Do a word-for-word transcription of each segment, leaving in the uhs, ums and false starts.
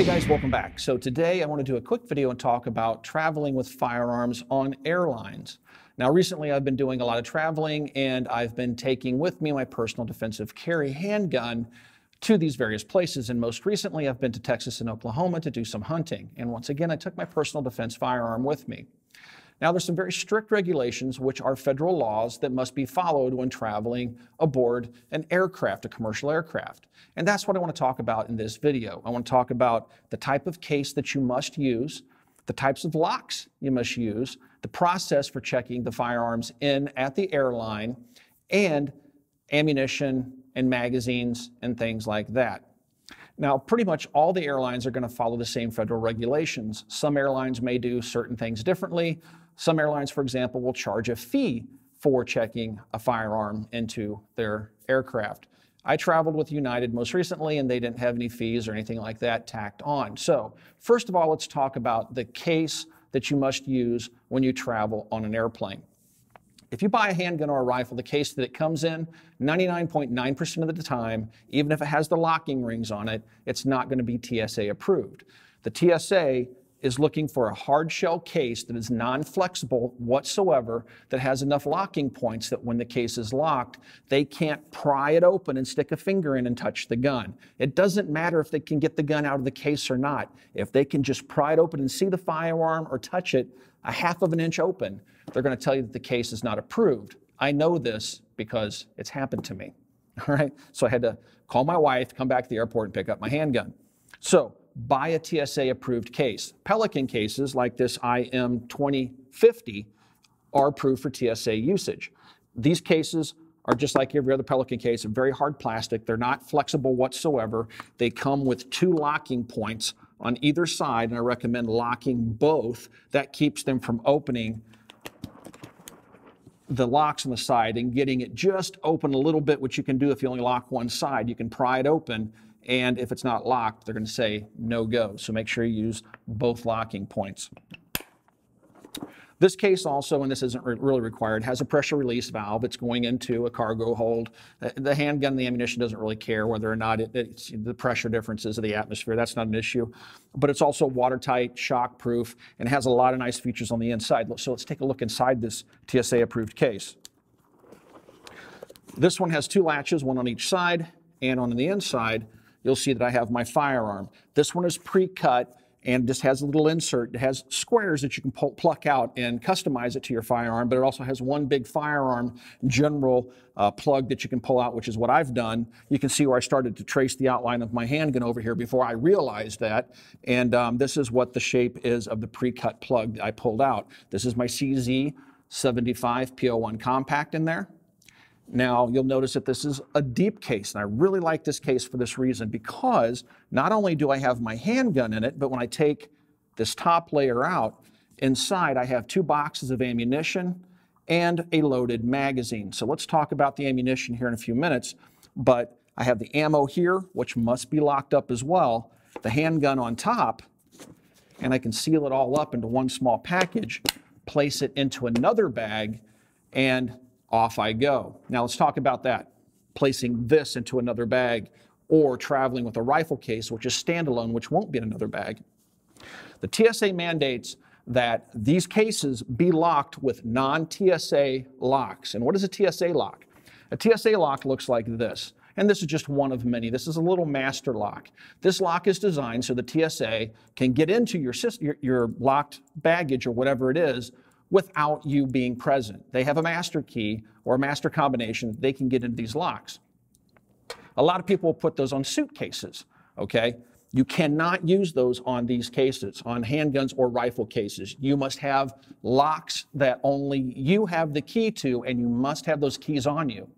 Hey guys, welcome back. So today I want to do a quick video and talk about traveling with firearms on airlines. Now recently I've been doing a lot of traveling and I've been taking with me my personal defensive carry handgun to these various places, and most recently I've been to Texas and Oklahoma to do some hunting, and once again I took my personal defense firearm with me. Now there's some very strict regulations which are federal laws that must be followed when traveling aboard an aircraft, a commercial aircraft. And that's what I want to talk about in this video. I want to talk about the type of case that you must use, the types of locks you must use, the process for checking the firearms in at the airline, and ammunition and magazines and things like that. Now, pretty much all the airlines are going to follow the same federal regulations. Some airlines may do certain things differently. Some airlines, for example, will charge a fee for checking a firearm into their aircraft. I traveled with United most recently, and they didn't have any fees or anything like that tacked on. So, first of all, let's talk about the case that you must use when you travel on an airplane. If you buy a handgun or a rifle, the case that it comes in, ninety-nine point nine percent of the time, even if it has the locking rings on it, it's not going to be T S A approved. The T S A is looking for a hard shell case that is non-flexible whatsoever, that has enough locking points that when the case is locked, they can't pry it open and stick a finger in and touch the gun. It doesn't matter if they can get the gun out of the case or not. If they can just pry it open and see the firearm or touch it a half of an inch open, they're going to tell you that the case is not approved. I know this because it's happened to me, all right? So I had to call my wife, come back to the airport, and pick up my handgun. So buy a T S A-approved case. Pelican cases like this I M twenty fifty are approved for T S A usage. These cases are just like every other Pelican case, very hard plastic. They're not flexible whatsoever. They come with two locking points on either side, and I recommend locking both. That keeps them from opening the locks on the side and getting it just open a little bit, which you can do if you only lock one side. You can pry it open, and if it's not locked, they're going to say no go. So make sure you use both locking points. This case also, and this isn't really required, has a pressure release valve. It's going into a cargo hold. The handgun, the ammunition doesn't really care whether or not it, it's the pressure differences of the atmosphere. That's not an issue. But it's also watertight, shockproof, and has a lot of nice features on the inside. So let's take a look inside this T S A-approved case. This one has two latches, one on each side, and on the inside, you'll see that I have my firearm. This one is pre-cut and just has a little insert. It has squares that you can pull, pluck out and customize it to your firearm, but it also has one big firearm general uh, plug that you can pull out, which is what I've done. You can see where I started to trace the outline of my handgun over here before I realized that, and um, this is what the shape is of the pre-cut plug that I pulled out. This is my C Z seventy-five P O one Compact in there. Now, you'll notice that this is a deep case, and I really like this case for this reason, because not only do I have my handgun in it, but when I take this top layer out, inside I have two boxes of ammunition and a loaded magazine. So let's talk about the ammunition here in a few minutes, but I have the ammo here, which must be locked up as well, the handgun on top, and I can seal it all up into one small package, place it into another bag, and off I go. Now let's talk about that, placing this into another bag or traveling with a rifle case, which is standalone, which won't be in another bag. The T S A mandates that these cases be locked with non-T S A locks. And what is a T S A lock? A T S A lock looks like this. And this is just one of many. This is a little master lock. This lock is designed so the T S A can get into your, your, your locked baggage or whatever it is without you being present. They have a master key or a master combination. They can get into these locks. A lot of people put those on suitcases, okay? You cannot use those on these cases, on handguns or rifle cases. You must have locks that only you have the key to, and you must have those keys on you.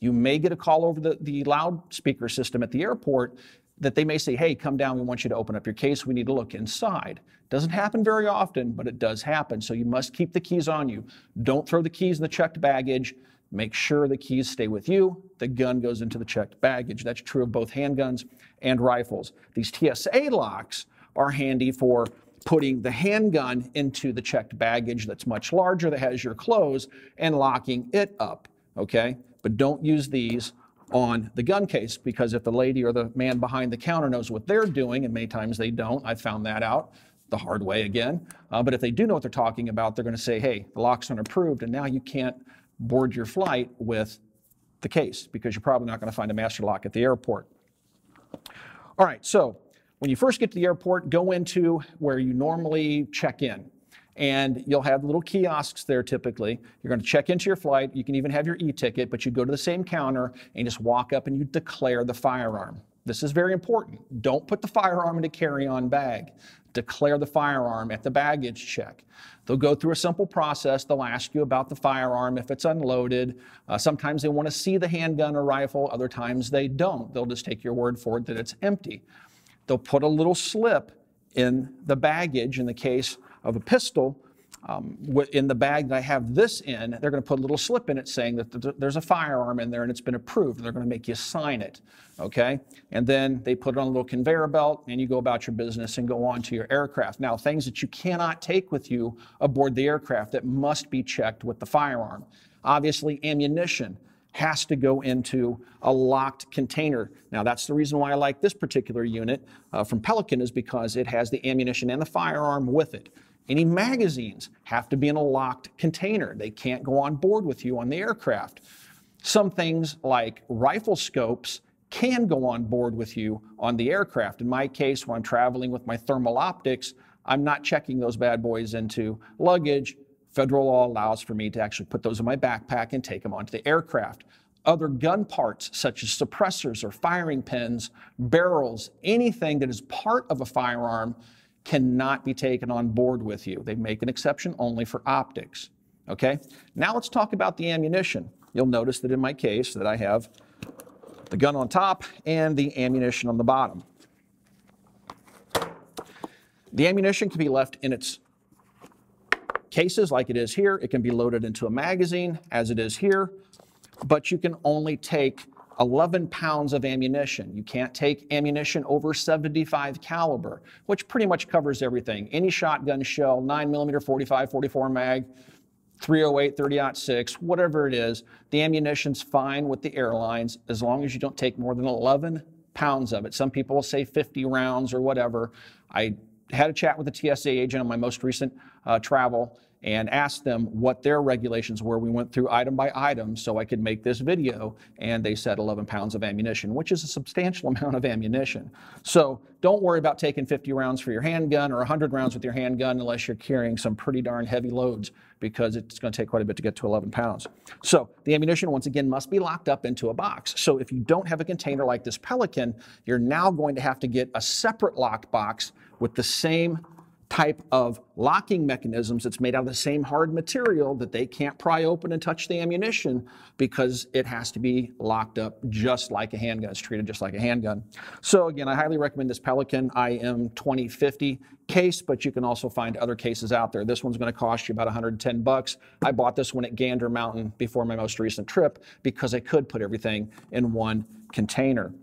You may get a call over the, the loudspeaker system at the airport that they may say, hey, come down, we want you to open up your case, we need to look inside. Doesn't happen very often, but it does happen, so you must keep the keys on you. Don't throw the keys in the checked baggage. Make sure the keys stay with you. The gun goes into the checked baggage. That's true of both handguns and rifles. These T S A locks are handy for putting the handgun into the checked baggage that's much larger, that has your clothes, and locking it up, okay? But don't use these on the gun case, because if the lady or the man behind the counter knows what they're doing, and many times they don't, I found that out the hard way again, uh, but if they do know what they're talking about, they're gonna say, hey, the lock's unapproved, and now you can't board your flight with the case, because you're probably not gonna find a master lock at the airport. All right, so when you first get to the airport, go into where you normally check in, and you'll have little kiosks there typically. You're gonna check into your flight, you can even have your e-ticket, but you go to the same counter and just walk up and you declare the firearm. This is very important. Don't put the firearm in a carry-on bag. Declare the firearm at the baggage check. They'll go through a simple process. They'll ask you about the firearm, if it's unloaded. Uh, sometimes they want to see the handgun or rifle. Other times they don't. They'll just take your word for it that it's empty. They'll put a little slip in the baggage, in the case of a pistol, um, in the bag that I have this in, they're going to put a little slip in it saying that th there's a firearm in there and it's been approved. They're going to make you sign it, okay? And then they put it on a little conveyor belt and you go about your business and go on to your aircraft. Now, things that you cannot take with you aboard the aircraft that must be checked with the firearm. Obviously, ammunition has to go into a locked container. Now, that's the reason why I like this particular unit uh, from Pelican, is because it has the ammunition and the firearm with it. Any magazines have to be in a locked container. They can't go on board with you on the aircraft. Some things like rifle scopes can go on board with you on the aircraft. In my case, when I'm traveling with my thermal optics, I'm not checking those bad boys into luggage. Federal law allows for me to actually put those in my backpack and take them onto the aircraft. Other gun parts, such as suppressors or firing pins, barrels, anything that is part of a firearm cannot be taken on board with you. They make an exception only for optics, okay? Now let's talk about the ammunition. You'll notice that in my case that I have the gun on top and the ammunition on the bottom. The ammunition can be left in its cases like it is here. It can be loaded into a magazine as it is here, but you can only take eleven pounds of ammunition. You can't take ammunition over seventy-five caliber, which pretty much covers everything. Any shotgun shell, nine millimeter, forty-five, forty-four mag, three oh eight, thirty aught six, whatever it is, the ammunition's fine with the airlines as long as you don't take more than eleven pounds of it. Some people will say fifty rounds or whatever. I had a chat with a T S A agent on my most recent uh, travel and asked them what their regulations were. We went through item by item so I could make this video, and they said eleven pounds of ammunition, which is a substantial amount of ammunition. So don't worry about taking fifty rounds for your handgun or one hundred rounds with your handgun unless you're carrying some pretty darn heavy loads, because it's gonna take quite a bit to get to eleven pounds. So the ammunition, once again, must be locked up into a box. So if you don't have a container like this Pelican, you're now going to have to get a separate locked box with the same type of locking mechanisms. It's made out of the same hard material that they can't pry open and touch the ammunition, because it has to be locked up just like a handgun. It's treated just like a handgun. So again, I highly recommend this Pelican I M twenty fifty case, but you can also find other cases out there. This one's gonna cost you about one hundred ten bucks. I bought this one at Gander Mountain before my most recent trip because I could put everything in one container.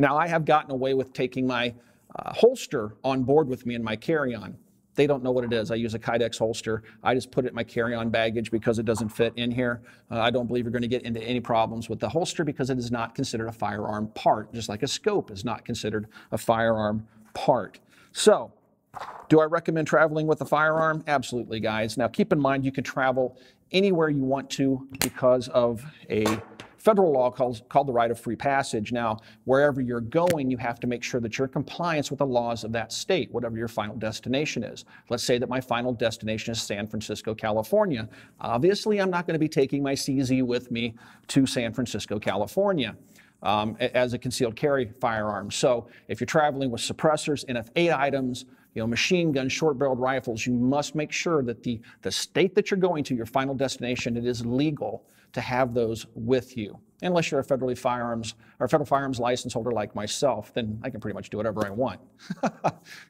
Now, I have gotten away with taking my Uh, holster on board with me in my carry-on. They don't know what it is. I use a Kydex holster. I just put it in my carry-on baggage because it doesn't fit in here. Uh, I don't believe you're going to get into any problems with the holster because it is not considered a firearm part, just like a scope is not considered a firearm part. So, do I recommend traveling with a firearm? Absolutely, guys. Now, keep in mind you can travel anywhere you want to because of a federal law calls, called the right of free passage. Now, wherever you're going, you have to make sure that you're in compliance with the laws of that state, whatever your final destination is. Let's say that my final destination is San Francisco, California. Obviously, I'm not going to be taking my C Z with me to San Francisco, California um, as a concealed carry firearm. So if you're traveling with suppressors, N F eight items, you know, machine guns, short-barreled rifles, you must make sure that the, the state that you're going to, your final destination, it is legal to have those with you. Unless you're a federally firearms or federal firearms license holder like myself, then I can pretty much do whatever I want.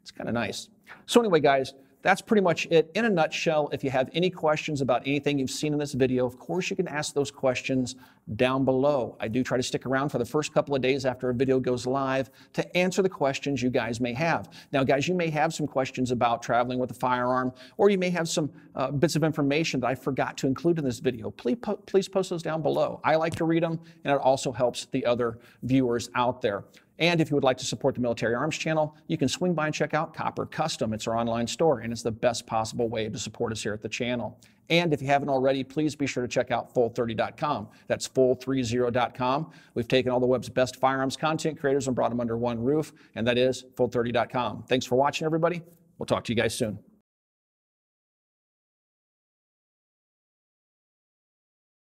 It's kind of nice. So anyway, guys, that's pretty much it in a nutshell. If you have any questions about anything you've seen in this video, of course you can ask those questions down below. I do try to stick around for the first couple of days after a video goes live to answer the questions you guys may have. Now guys, you may have some questions about traveling with a firearm, or you may have some uh, bits of information that I forgot to include in this video. Please, po please post those down below. I like to read them, and it also helps the other viewers out there. And if you would like to support the Military Arms Channel, you can swing by and check out Copper Custom. It's our online store, and it's the best possible way to support us here at the channel. And if you haven't already, please be sure to check out full thirty dot com. That's full thirty dot com. We've taken all the web's best firearms content creators and brought them under one roof, and that is full thirty dot com. Thanks for watching, everybody. We'll talk to you guys soon.